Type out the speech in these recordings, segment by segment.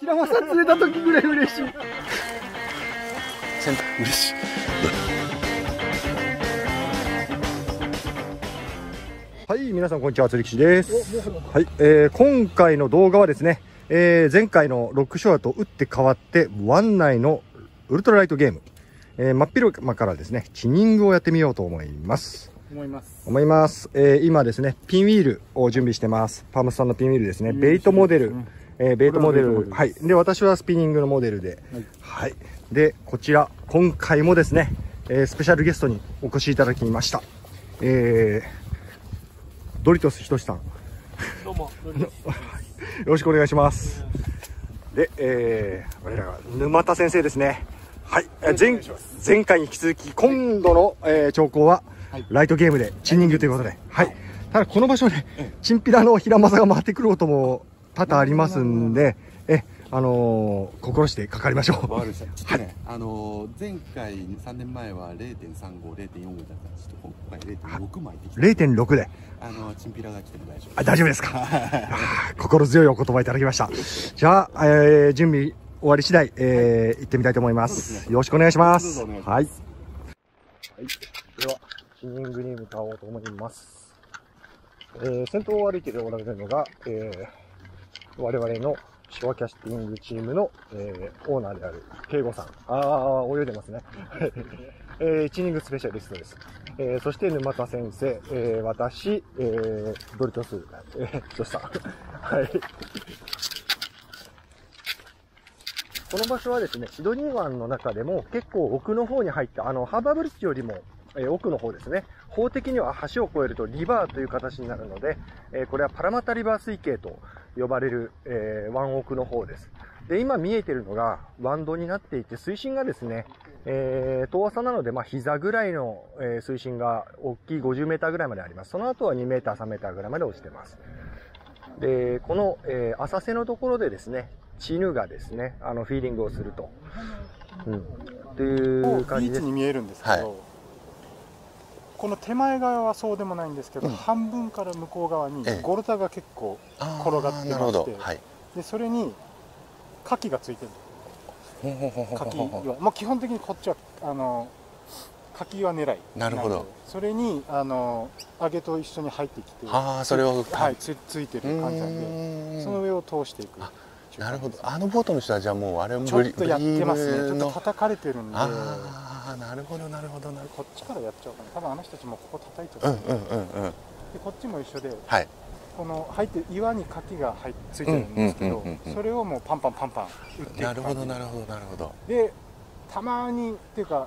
ヒラマサ釣れた時ぐらい嬉しい。先輩嬉しい。はい、皆さんこんにちは、釣り岸です。はい、今回の動画はですね、前回のロックショアと打って変わって湾内のウルトラライトゲーム、真っ昼間からですねチニングをやってみようと思います。思います。今ですねピンウィールを準備してます。パームスさんのピンウィールですね。ベイトモデル。ベイトモデル。はい。で、私はスピニングのモデルで。はい、はい。で、こちら、今回もですね、スペシャルゲストにお越しいただきました。ドリトスひとしさん。どうも、ドリトス。よろしくお願いします。で、我らが沼田先生ですね。はい。前回に引き続き、今度の、調校は、ライトゲームで、チンニングということで。はい。ただ、この場所ね、チンピラのヒラマサが回ってくる音も、多々ありますんで、心してかかりましょう。はい、前回3年前は 0.35、0.45 だったし、今回 0.6 枚できた。0.6 で。チンピラが来ても大丈夫。あ、大丈夫ですか。心強いお言葉いただきました。じゃあ、準備終わり次第、行ってみたいと思います。よろしくお願いします。はい。では、チニングに向かおうと思います。先頭を歩いておられるのが、我々のショアキャスティングチームの、オーナーである慶吾さん。泳いでますね。チニングスペシャリストです。そして沼田先生、私、ドリトス、女子さん。はい。この場所はですね、シドニー湾の中でも結構奥の方に入った、ハーバーブリッジよりも、奥の方ですね。法的には橋を越えるとリバーという形になるので、これはパラマタリバー水系と呼ばれる、湾奥の方です。で、今見えてるのが湾道になっていて、水深がですね、遠浅なので、膝ぐらいの、水深が大きい50メーターぐらいまであります。その後は2メーター、3メーターぐらいまで落ちてます。で、この、浅瀬のところでですね、チヌがですね、フィーリングをすると。っていう感じです。ビーチに見えるんですけど、はい、この手前側はそうでもないんですけど、半分から向こう側にゴルタが結構転がってまして、でそれにカキがついてる。カキはもう基本的にこっちはカキは狙い。なるほど。それに揚げと一緒に入ってきて、それをついてる感じなんで、その上を通していく。なるほど。ボートの人はじゃあもうあれもちょっとやってますね。ちょっと叩かれてるんで。なるほどなるほどなるほど。こっちからやっちゃうかな。多分あの人たちもここ叩いてる。でこっちも一緒で、この入ってる岩にカキがついてるんですけど、それをもうパンパンパンパン打っていく。なるほどなるほどなるほど。でたまにっていうか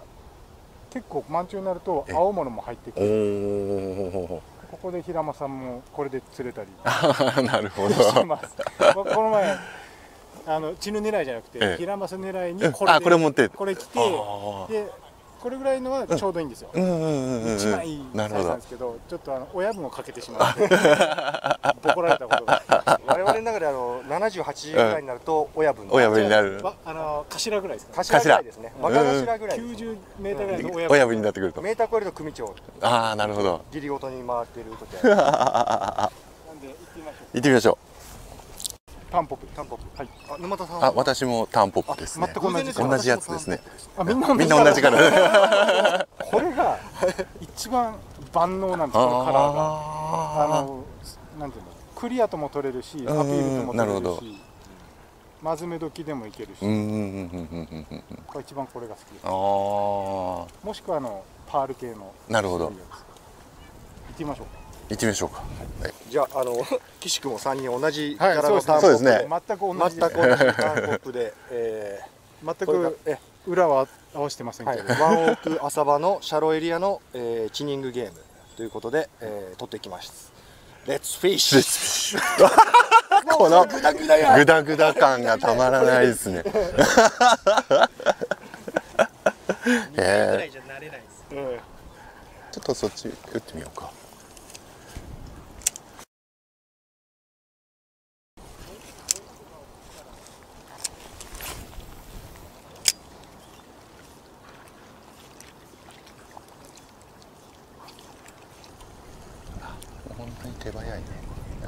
結構満潮になると青物も入ってくる。ここで平間さんもこれで釣れたり。なるほど。してます。この前。チヌ狙いじゃなくて、ヒラマサ狙いにこれ来て、でこれぐらいのはちょうどいいんですよ。一枚いいサイズなんですけど、ちょっと親分をかけてしまって怒られたことが我々の中で70、80ぐらいになると親分になる。頭ぐらいですか。頭ぐらいですね。若頭ぐらい。90メーターぐらいの親分になってくると。メーター超えると組長。ああなるほど。ギリごとに回ってる時。なんで行ってみましょう。タンポポ。はい。沼田さん。私もタンポポですね。全く同じやつですね。みんな同じから。これが一番万能なんです。このカラーが。なんていうの、クリアとも取れるし、アピールとも取れるし、まずめ時でもいけるし。これ一番これが好きです。もしくはパール系の。なるほど。行ってみましょう。行ってみましょうか。じゃあ岸君も3人同じキャラのターンコップで、全く同じターンコップで、全く裏は合わせてませんけど、ワンオーク浅場のシャローエリアのチニングゲームということで取ってきました。レッツフィッシュ。このグダグダ感がたまらないですね。ちょっとそっち打ってみようか。本当に手早いね。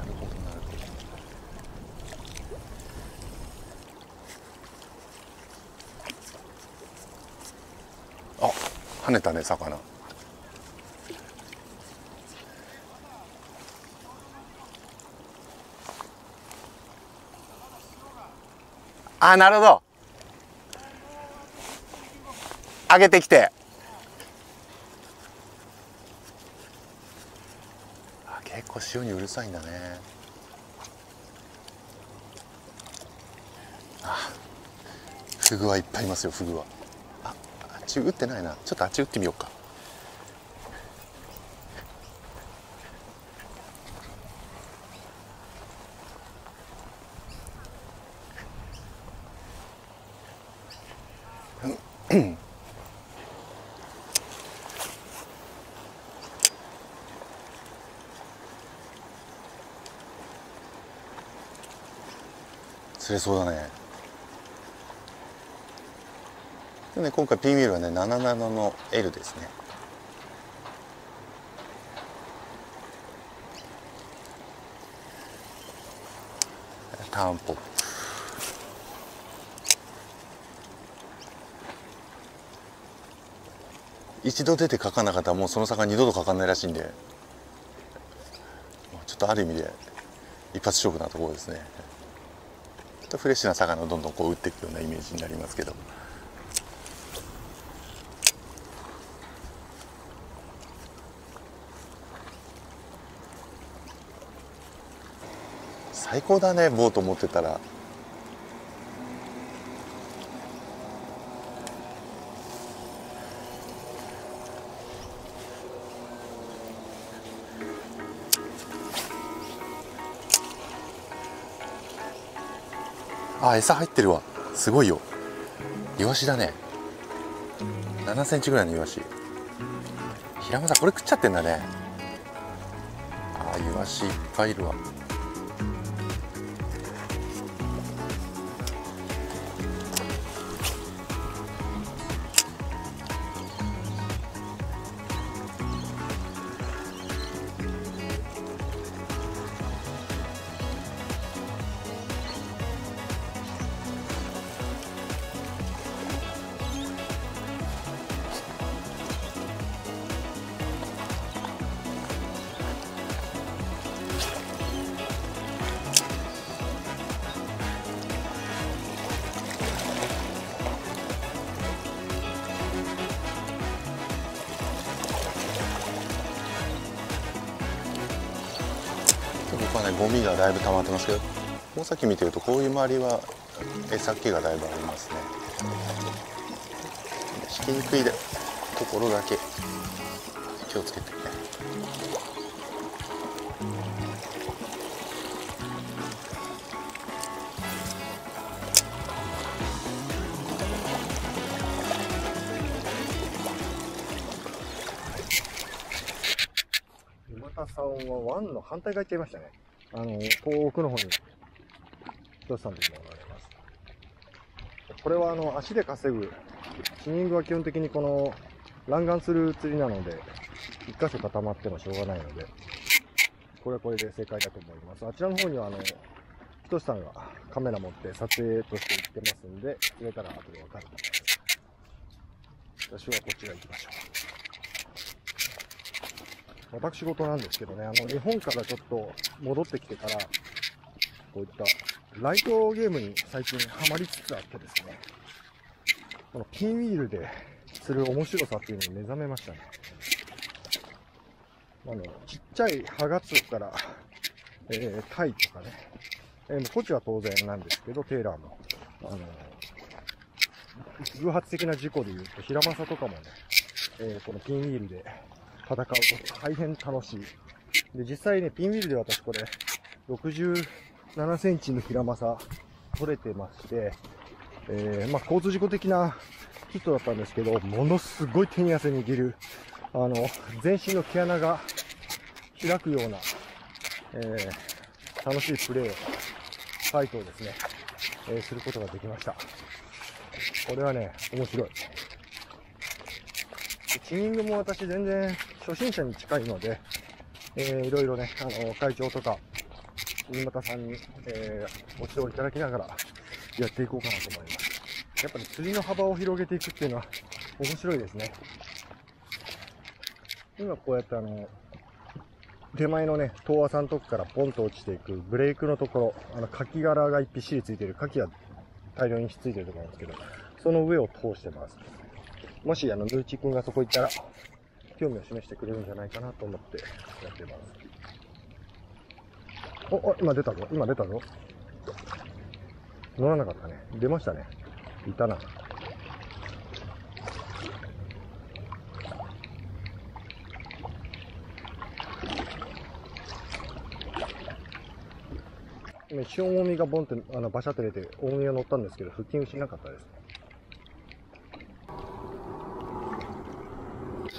なるほどなるほど。あ、跳ねたね、魚。あ、なるほど。上げてきて。あ、結構潮にうるさいんだね。あ、フグはいっぱいいますよ、フグは。あ、あっち打ってないな。ちょっとあっち打ってみようか。釣れそうだね。でね、今回ピンウィールはね77の L ですね。タンポポ。一度出てかかなかったらもうその魚二度とかかんないらしいんで、ちょっとある意味で一発勝負なところですね。フレッシュな魚をどんどんこう打っていくようなイメージになりますけど、最高だねボート持ってたら。あ、餌入ってるわ。すごいよ。イワシだね。7センチぐらいのイワシ。ヒラマサこれ食っちゃってんだね。あ、イワシいっぱいいるわ。ゴミがだいぶ溜まってますけど、もうさっき見てるとこういう周りは餌気がだいぶありますね。引きにくいでところだけ気をつけてね。沼田さんは湾の反対側行っちゃいましたね。こう奥の方に漁師さんとしてもおられます。これは足で稼ぐ、スニングは基本的にこの乱岸する釣りなので、一箇所固まってもしょうがないので、これはこれで正解だと思います。あちらの方には漁師さんがカメラ持って撮影として行ってますんで、釣れたら後でわかると思います。私はこっちら行きましょう。私事なんですけどね、日本からちょっと戻ってきてから、こういったライトゲームに最近ハマりつつあってですね、このピンウィールでする面白さっていうのに目覚めましたね。ちっちゃいハガツオから、タイとかね、コチは当然なんですけど、テーラーも、偶発的な事故でいうと、ヒラマサとかもね、このピンウィールで、戦うと大変楽しい。で、実際ね、ピンウィールで私これ、67センチのヒラマサ取れてまして、まあ、交通事故的なヒットだったんですけど、ものすごい手に汗握る、全身の毛穴が開くような、楽しいプレーを、ファイトをですね、することができました。これはね、面白い。スイングも私全然初心者に近いので、いろいろね、会長とか新潟さんに、ご指導いただきながらやっていこうかなと思います。やっぱり釣りの幅を広げていくっていうのは面白いですね。今こうやって手前のね、遠浅のとこからポンと落ちていくブレイクのところ、カキ殻がぴっしりついてる、カキが大量にひっついてるところなんですけど、その上を通してます。もしヌーチ君がそこ行ったら、興味を示してくれるんじゃないかなと思ってやってます。お、今出たぞ。乗らなかったね。出ましたね。いたな。今一瞬重みがボンってバシャって出て重みが乗ったんですけど、腹筋しなかったです。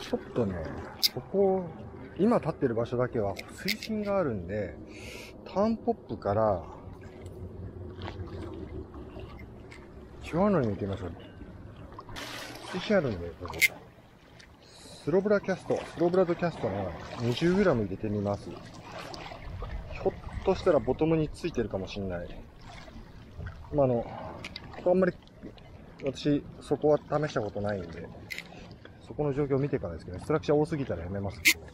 ちょっとね、ここ今立ってる場所だけは水深があるんで、タンポップから違うのに行ってみましょう。水深あるんで、スロブラドキャストの 20g 入れてみます。ひょっとしたらボトムについてるかもしれない。まあここあんまり私そこは試したことないんで、そこの状況を見てからですけど、ストラクチャー多すぎたらやめますけどね。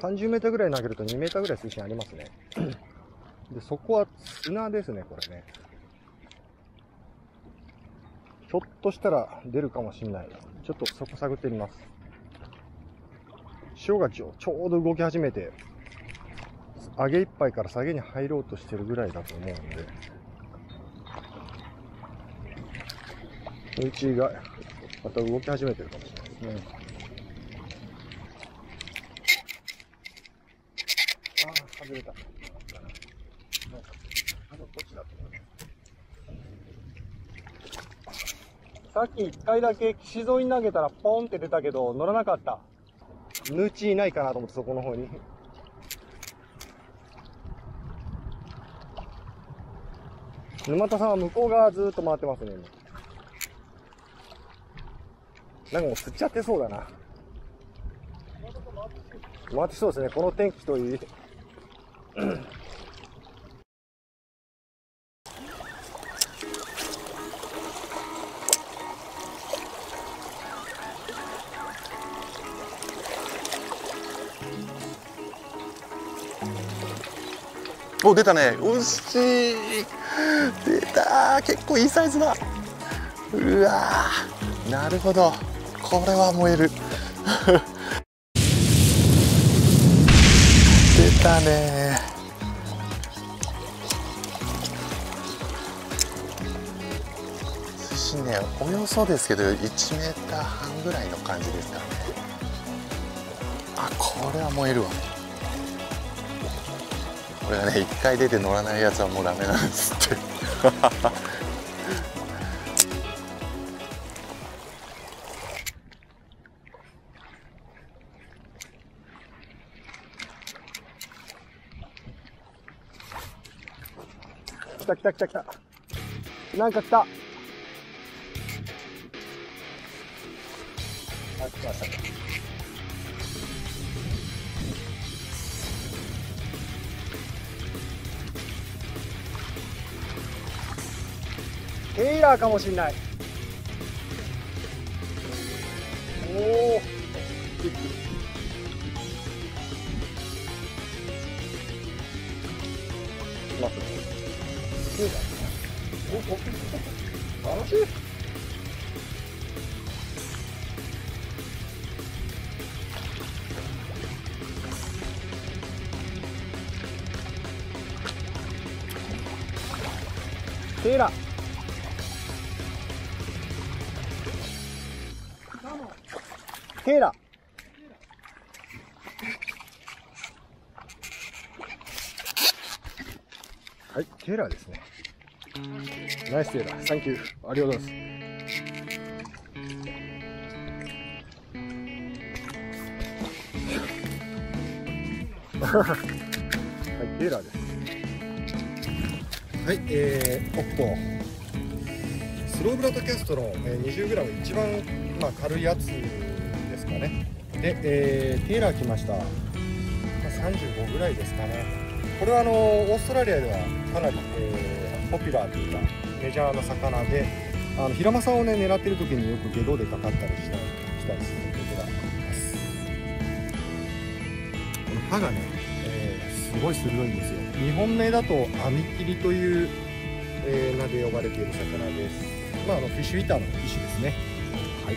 30m ぐらい投げると 2m ぐらい水深ありますね。で、そこは砂ですね、これね。ひょっとしたら出るかもしれない。ちょっとそこ探ってみます。潮がちょうど動き始めて、上げ一杯から下げに入ろうとしてるぐらいだと思うんで、うちがまた動き始めてるかもしれないですね。ああ、外れた。なんかあとどっちだと思います。さっき1回だけ岸沿いに投げたらポンって出たけど乗らなかった。ヌーチいないかなと思って、そこの方に沼田さんは向こう側ずーっと回ってますね。なんかもう釣っちゃってそうだな。回ってそうですね、この天気といい。お、出たね。おしい、出た。結構いいサイズだ。うわー、なるほど、これは燃える。出たね。水深ね、およそですけど 1m 半ぐらいの感じですからね。あ、これは燃えるわ。これがね、1回出て乗らないやつはもうダメなんですって。来た来た来た来た。なんか来た。あ、来ましたね。テイラーかもしれない。おお。ますね。お、楽しい。テイラー。テーラ。はい、テーラですね。ナイステーラ、サンキュー、ありがとうございます。はい、テーラです。はい、オッポー。ローブラッドキャストの 20g 一番、軽いやつですかね。で、テーラー来ました。35ぐらいですかね。これはオーストラリアではかなり、ポピュラーというかメジャーな魚で、ヒラマサをね狙ってる時によくゲドでかかったりしたりすることがあります。この歯がね、すごい鋭いんですよ。2本目だと網切りという、名で呼ばれている魚です。フィッシュイーターの一種ですね。はい、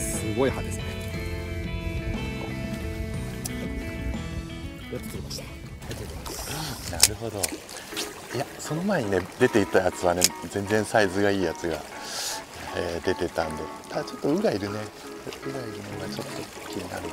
すごい歯ですね。やっと釣れました。なるほど。いや、その前にね出ていたやつはね全然サイズがいいやつが、出てたんで、ちょっとウがいるね。ウがいるのがちょっと気になるね。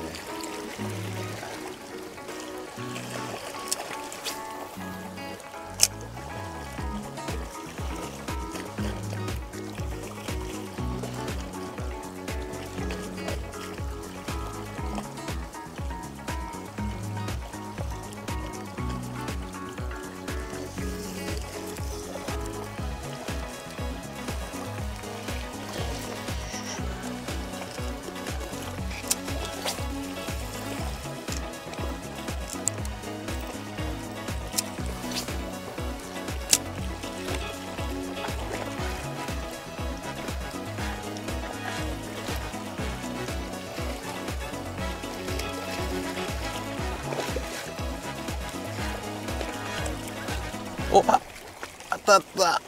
あったあった。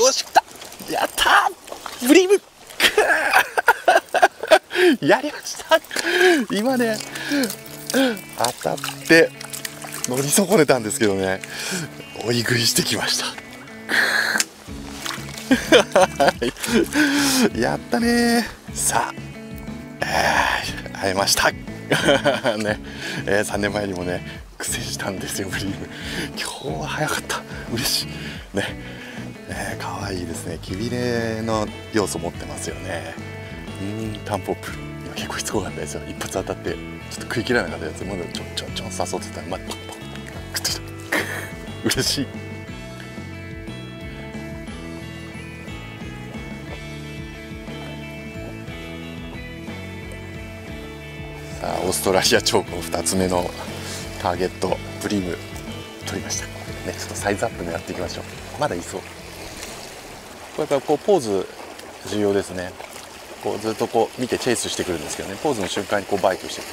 おし、来た。やったー。ブリームやりました。今ね当たって乗り損ねたんですけどね、追い食いしてきましたやったねー。さあ、会えましたね、3年前にもね苦戦したんですよ、ブリーム。今日は早かった。嬉しいね。可愛いですね。きびれの要素持ってますよね。タンポップ今結構しつこかったですよ。一発当たってちょっと食い切らなかったやつ、まだちょんちょんちょん誘ってたら、パッパッパッ食ってきた嬉しい。さあ、オーストラリアチョウコ2つ目のターゲット、ブリーム取りましたね。ちょっとサイズアップ狙っていきましょう。まだいそう。これからこうポーズ重要ですね。こうずっとこう見てチェイスしてくるんですけどね、ポーズの瞬間にこうバイクしてくる。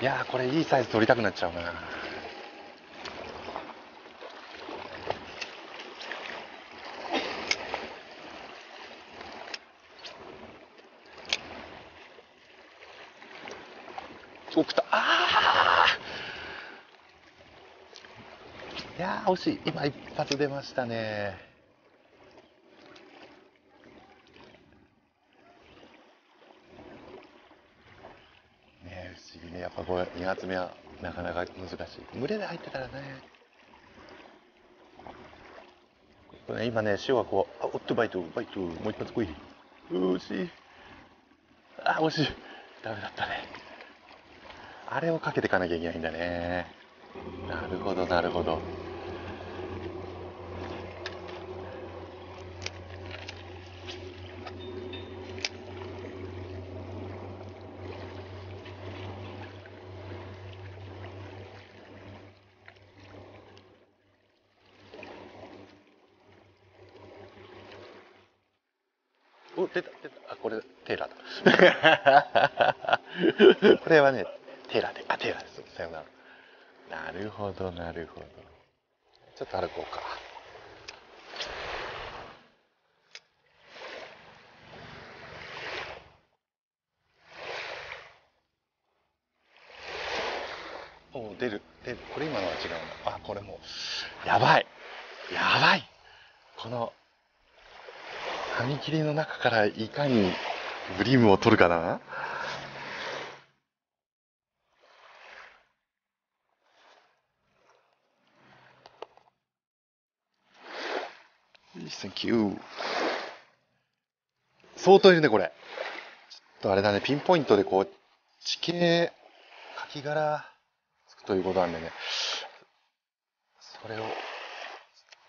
いやー、これいいサイズ取りたくなっちゃうな。お、来た。いやー、惜しい。今一発出ましたね。やっぱこれ2発目はなかなか難しい。群れで入ってたらね。これね、今ね潮はこう、おっとバイトバイト、もう一発来い。惜しい。惜しい。ダメだったね。あれをかけていかなきゃいけないんだね。なるほどなるほど。お、出た出た。あ、これテーラーだこれはねテーラーで、テーラーです。さよなら。なるほどなるほど。ちょっと歩こうか。お、出る出る。これ今のは違うの。これもやばいやばい。この紙切りの中からいかにブリームを取るかな。please. Thank you. 相当いるね、これ。ちょっとあれだね、ピンポイントでこう、地形、カキ殻つくということなんでね。それを、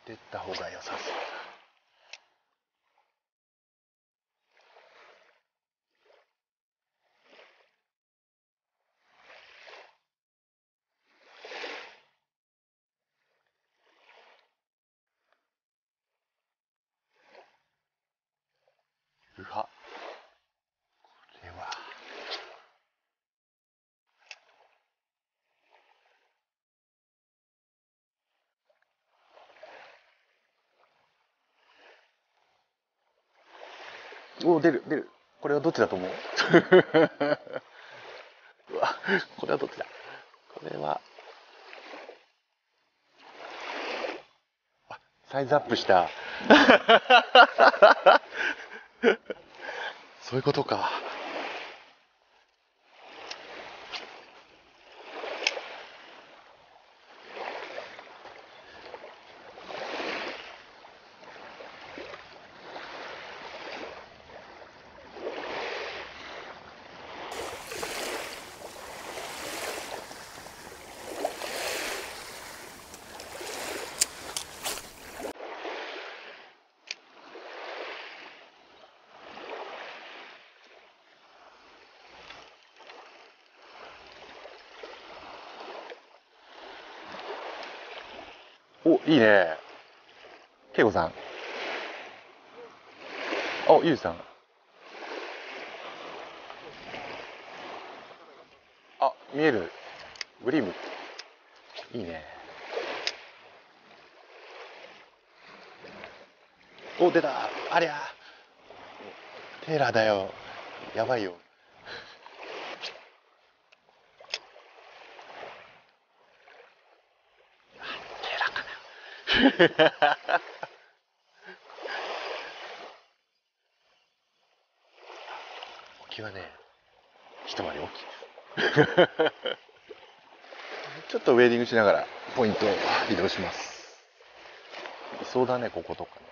出た方が良さそうだ。うわ、これはお、出る出る。これはどっちだと思う？うわ、これはどっちだ？これはあ、サイズアップした。そういうことか。お、いいね。けいこさん。お、ゆうさん。あ、見える。グリム。いいね。お、出た。ありゃ。テーラーだよ。やばいよ。大きはね、一回り大きいですちょっとウェーディングしながらポイントを移動します。いそうだね、こことかね。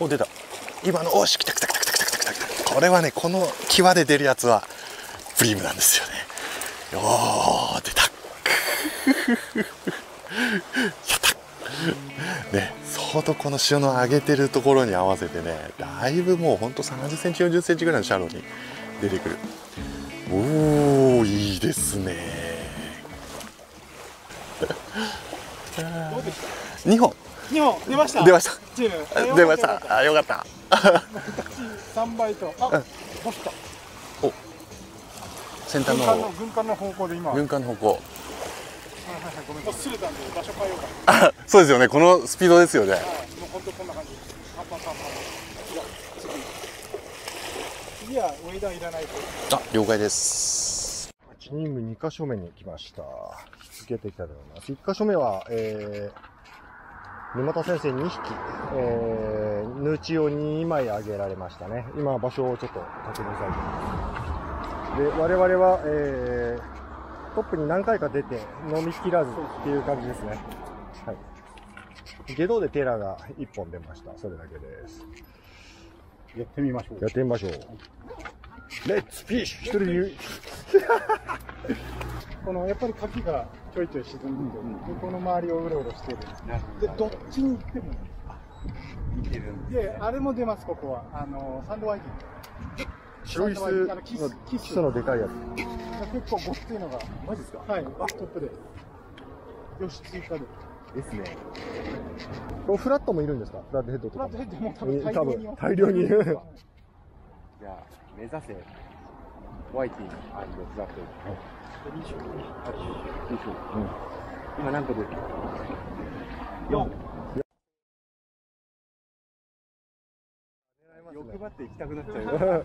お、出た。今の、おし、来た来た来た来た来た来た来た。これはね、この際で出るやつはブリームなんですよね。おー、出た。やった。ね、相当この潮の上げてるところに合わせてね、だいぶもうほんと30センチ、40センチぐらいのシャローに出てくる。おー、いいですね。2本。2本出ました。出ました。出ました。あ、よかった。3倍と、あ、干した。お、先端の方、軍艦の方向で今軍艦の方向。はいはいはい、ごめんなさい。擦れたんで場所変えようか。そうですよね、このスピードですよね。はい、もう本当こんな感じ。パンパンパンパン。次はウェイダーいらないと。あ、了解です。8人目2箇所目に来ました。続けていきたいと思います。1箇所目は、沼田先生2匹、ヌチを2枚あげられましたね。今、場所をちょっと確認されています。で、我々は、トップに何回か出て飲み切らずっていう感じですね。はい。下道でテーラーが1本出ました。それだけです。やってみましょう。やってみましょう。レッツフィッシュ。一人で言う。この、やっぱりカキがちょいちょい沈んでる、うん、でこの周りをうろうろしてるんですね。で、どっちに行っても行けるんです、ね。で、あれも出ます、ここは。サンドワイキング。白いキスのでかいやつ。結構ごついのが。マジですか？はい、バストップで。よし、追加で。ですね。これフラットもいるんですか？フラットヘッドとか。フラットヘッドも大量にいる。じゃあ、目指せ、ワイキング&フラットヘッド。はい、今何個出る？ 4！ 欲張って行きたくなっちゃうよ。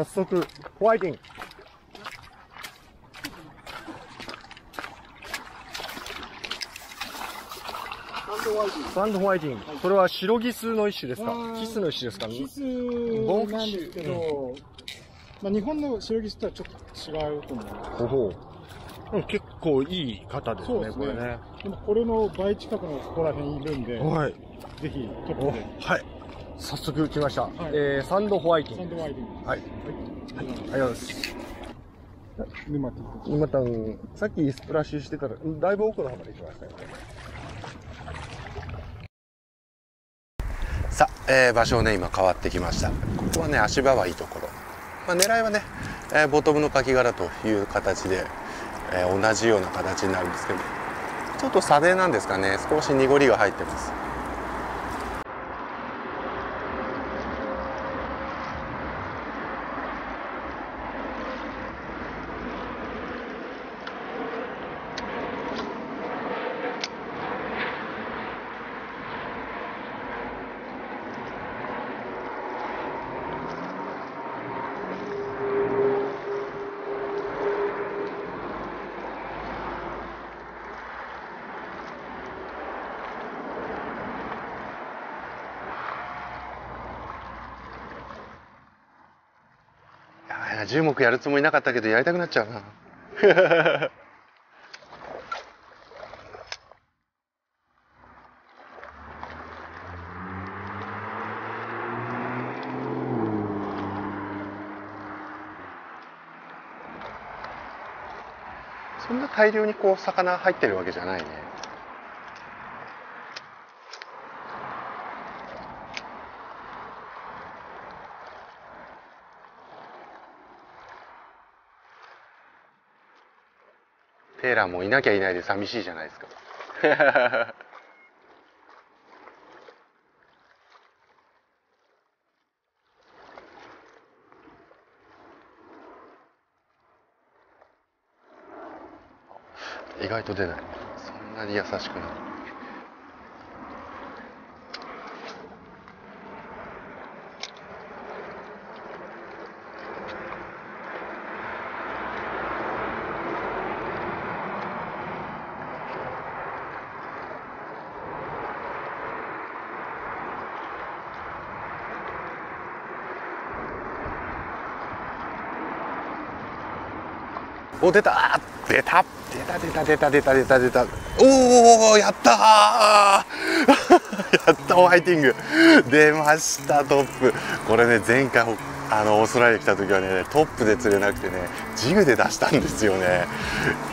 早速ホワイティング。サンドホワイティング、これは白ギスの一種ですか？キスの一種ですか？キスなんですけど、まあ日本の白ギスとはちょっと違うと思います。ほほう。結構いい方ですね、これね。でもこれの倍近くのここら辺いるんで、はい。ぜひ取って。はい。早速来ました。サンドホワイティング。サンドホワイティング。はい。ありがとうございます。沼田君、さっきスプラッシュしてたら、だいぶ奥の方まで来ましたよね。さあ、場所をね、今変わってきました。ここはね、足場はいいところ、まあ、狙いはね、ボトムのカキ殻という形で、同じような形になるんですけど、ちょっと砂泥なんですかね、少し濁りが入ってます。10目やるつもりなかったけど、やりたくなっちゃうな。そんな大量にこう魚入ってるわけじゃないね。テーラーもいなきゃいないで寂しいじゃないですか。意外と出ない。そんなに優しくない。お、出た出た出た出た出た出た出た、おお、やったーやった、ホワイティング出ました、トップ。これね、前回オーストラリア来た時はね、トップで釣れなくてね、ジグで出したんですよね。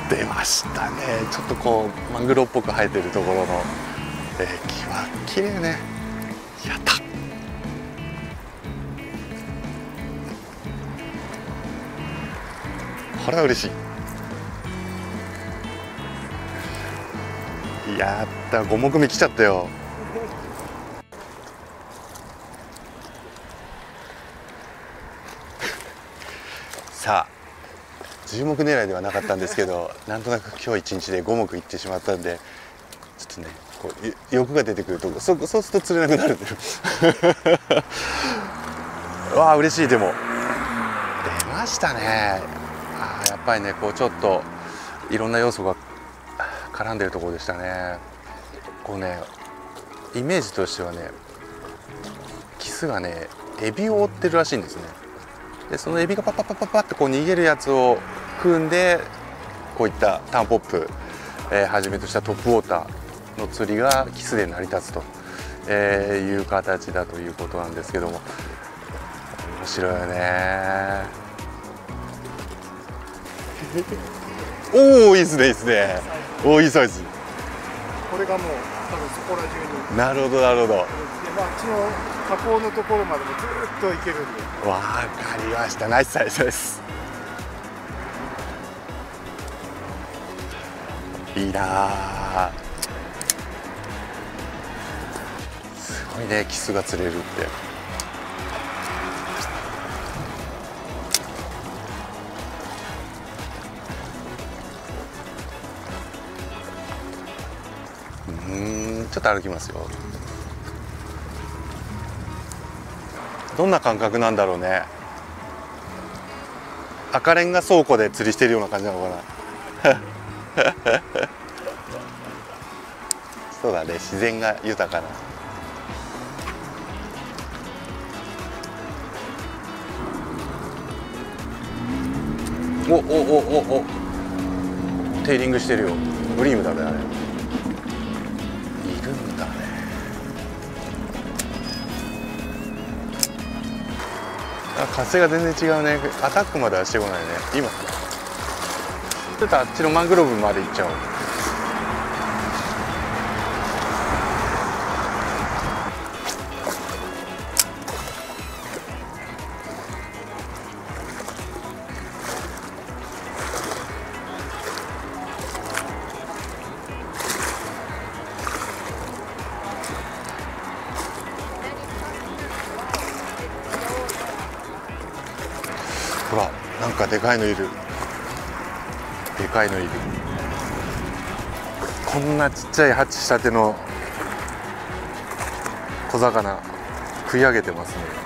出ましたね。ちょっとこうマングロっぽく生えてるところの木は綺麗ね。やった。これは嬉しい。やった、5目目来ちゃったよ。さあ、10目狙いではなかったんですけど、なんとなく今日一日で5目いってしまったんで、ちょっとね、こう欲が出てくると、そうすると釣れなくなるんだよ。わあ、嬉しい。でも出ましたね。やっぱりね、こうちょっといろんな要素が絡んでるところでしたね。こうね、イメージとしてはね、キスがね、エビを追ってるらしいんですね。で、そのエビがパッパッパッパッパッってこう逃げるやつを組んで、こういったタンポップ、はじめとしたトップウォーターの釣りがキスで成り立つと、いう形だということなんですけども、面白いよね。おお、いいですね、いいですね。おお、いいサイズ。これがもう多分そこら中に。なるほどなるほど。で、まあ、あっちの河口のところまでもずっと行けるんで。わかりました。ナイスサイズです。いいな。すごいね、キスが釣れるって。ちょっと歩きますよ。どんな感覚なんだろうね。赤レンガ倉庫で釣りしてるような感じなのかな。そうだね、自然が豊かな。おおおおお、テーリングしてるよ。ブリームだね、あれ。いるんだね。あ、風が全然違うね。アタックまではしてこないね。今ちょっとあっちのマングローブまで行っちゃおう。ほら、なんかでかいのいる。でかいのいる。こんなちっちゃいハチしたての小魚食い上げてますね。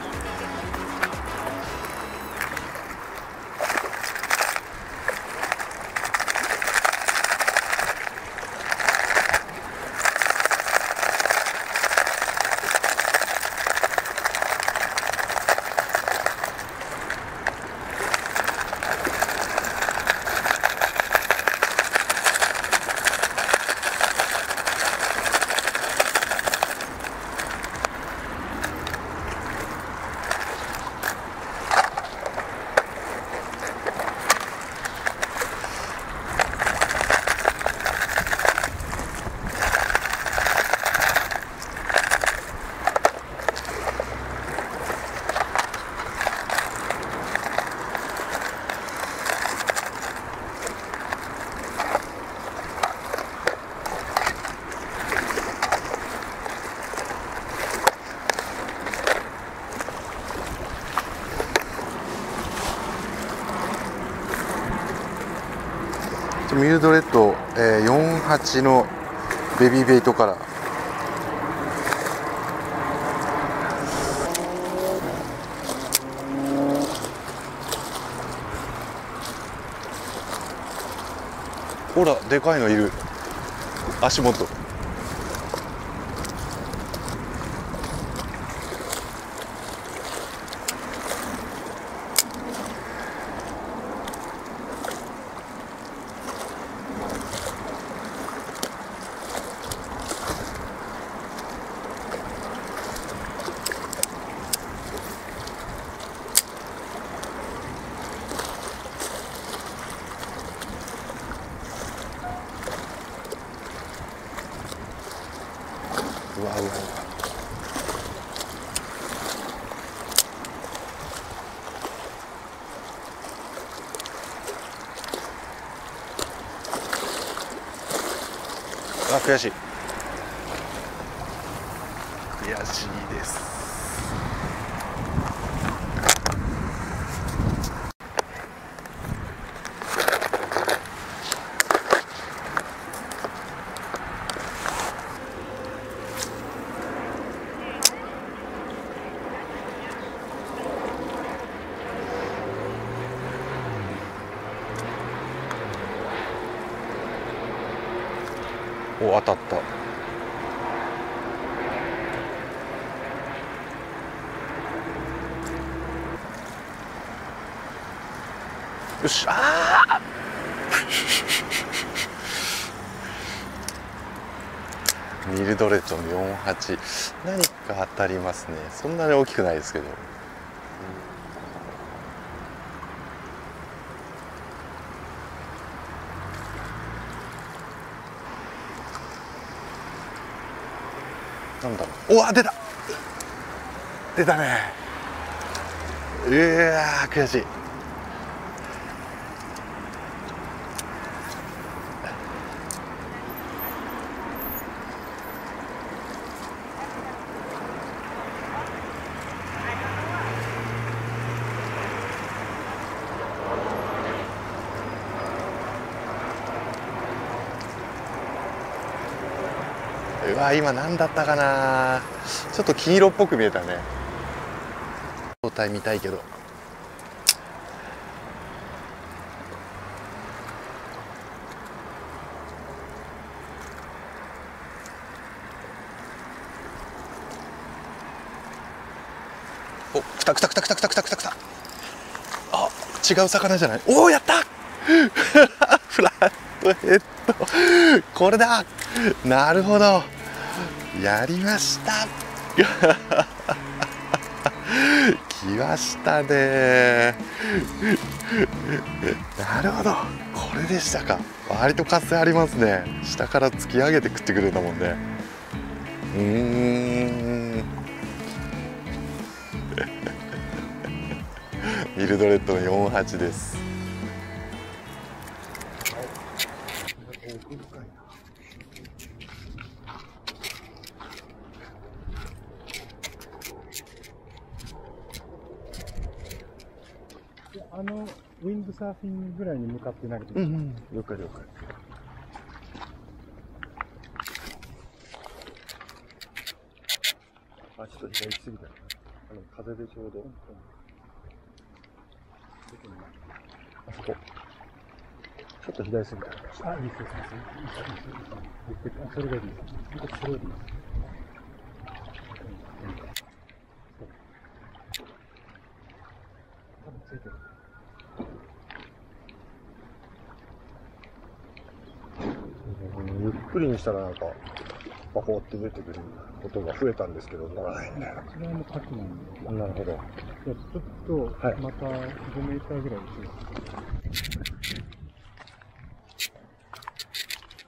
ミュードレッド、48のベビーベイトからほらでかいのいる。足元あ、悔しい。悔しいです。お、当たった。よし、ああ。ミルドレッドの48、何か当たりますね。そんなに大きくないですけど。なんだろう。おわ、出た。出たね。うわ、悔しい。うわ、今何だったかな。ちょっと黄色っぽく見えたね。状態見たいけど、お、来た来た来た来た来た来た来た来た。あ、違う魚じゃない。おお、やったフラットヘッド、これだ。なるほど、やりました来ましたねなるほど、これでしたか。割と活性ありますね。下から突き上げて食ってくれるんだもんね。ミルドレッドの48です。あのウィンドサーフィンぐらいに向かって投げてる。うん、うん、了解了解。あ、ちょっと左行き過ぎた。あの風でちょうど。うん、あそこ。ちょっと左過ぎた。あ、いいですね。それがいいです。それがいいです。ゆっくりにしたらなんかバコって出てくることが増えたんですけど、ならないんだよ。それはもうカキなんで。なるほど。じゃあちょっとまた5メーターぐらいですね。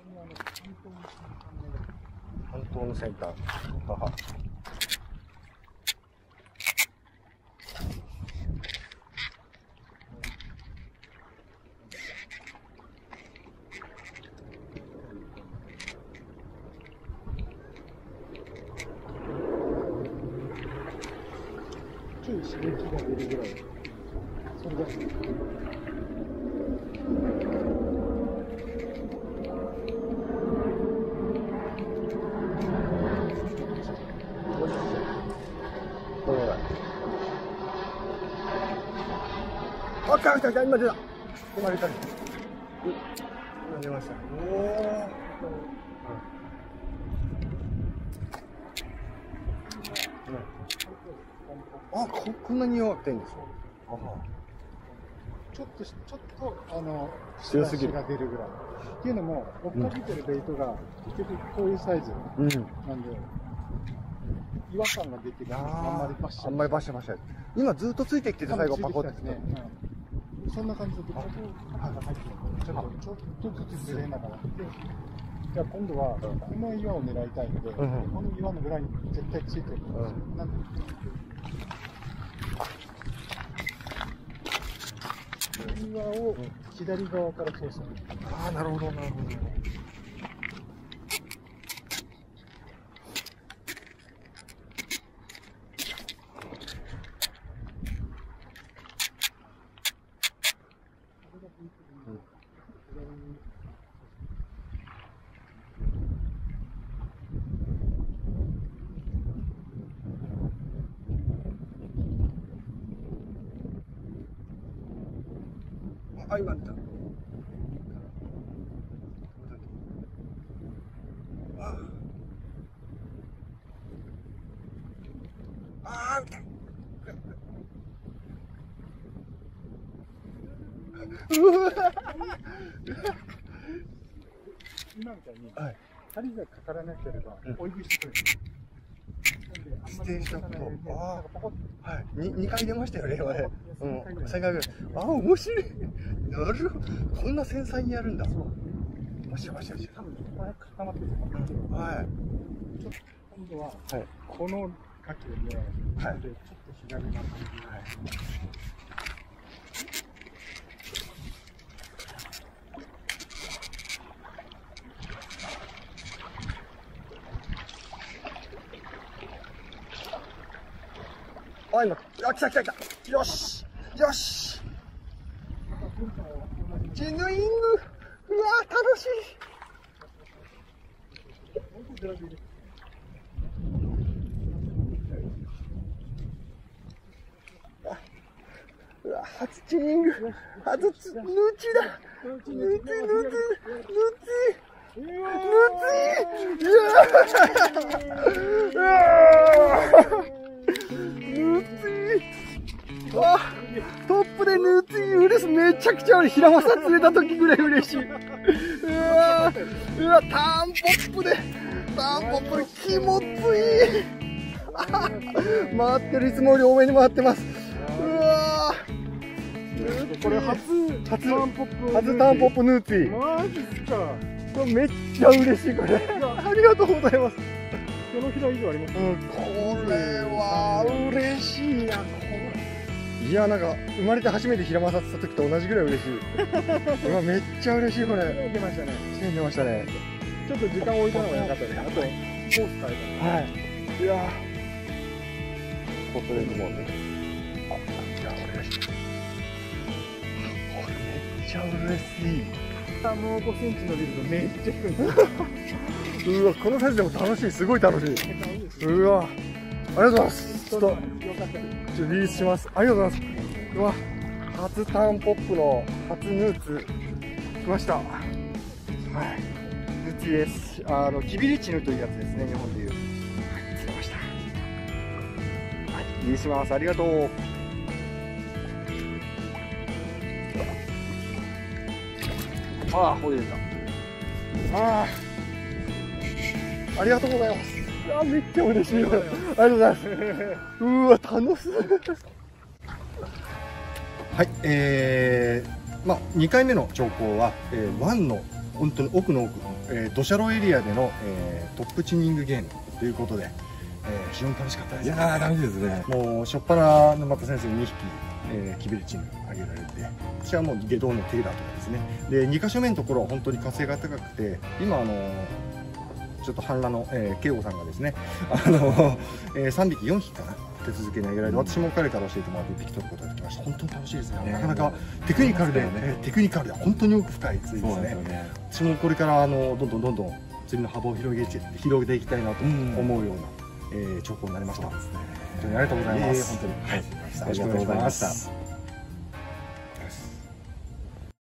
半島の先端。はは。刺激が出るぐらい、それだけ。あ、来た来た来た、今出た。今出た。今出ました。おお。あ、こんなに弱くていいんですよ。ちょっと強すぎるが出るぐらい。っていうのも追っかけてるベイトが結局こういうサイズなんで、違和感が出てる。あんまりバシャバシャ。今ずっとついてきてて最後パコってね。そんな感じでちょっとずつずれながら。じゃあ今度はこの岩を狙いたいので、この岩の裏に絶対ついてる。岩を左側から操作。ああ、なるほどなるほど。あ、今出た。ああ、見た。今みたいに針がかからなければ追い口してくれる。ステーションと、ああ、はい、2回出ましたよね、今ね。うん、3回ぐらい。ああ、面白い。なるほど、こんな繊細にやるんだ。もしもしもし。はい。今度は、はい、このカキをね、はい、ちょっと左側。はい。あ、今、あ、来た来た来た。よし、よし。ジヌイング、うわー、楽しい。うわ、初チーング、初チヌチだ。ヌチ。ゃくちゃ俺ヒラマサ釣れた時ぐらい嬉しい。うわ、ターンポップで、気持ちいい。回ってる、いつもより多めに回ってます。うわー、これ初ターンポップ、ヌーティー。マジっすか。これめっちゃ嬉しい、これ。ありがとうございます。このヒラ以上あります。うん、これは嬉しいな。いや、なんか生まれて初めてヒラマサ釣った時と同じぐらい嬉しい。うわ、めっちゃ嬉しい、これ。出ましたね。出ましたね。ちょっと時間置いたのが良かったね。あとコース変えた。はい。いやー、コースレンズもね。いや、これめっちゃ嬉しい。もう5センチ伸びるとめっちゃ低い。うわ、このサイズでも楽しい、すごい楽しい。うわ、ありがとうございます。ちょっと。リリースします。ありがとうございます。うわ、初ターンポップの初ヌーツ来ました。はい、ヌーツです。キビリチヌというやつですね、日本でいう。はい、釣れました。はい、リリースします。ありがとう。ああ、ほいでた。ああ、ありがとうございます。あ、めっちゃ嬉しい。ありがとうございます。うわ、楽しい。はい、まあ2回目の兆候は、湾の本当に奥の奥、土砂路エリアでの、トップチニングゲームということで、非常に楽しかったです。いやー、楽しいですね。もう初っ端のまた先生2匹、キビリチヌあげられて、私はもう下道のテイラーとかですね。で、2か所目のところは本当に火星が高くて、今ちょっと半裸の慶吾さんがですね、3匹4匹かな、手続けにあげられて、私も彼から教えてもらって1匹取ることができました。本当に楽しいですね。なかなかテクニカルで、テクニカルで本当に奥深い釣りですね。私もこれからどんどん釣りの幅を広げていきたいなと思うような兆候になりました。本当にありがとうございます。よろしくお願いします。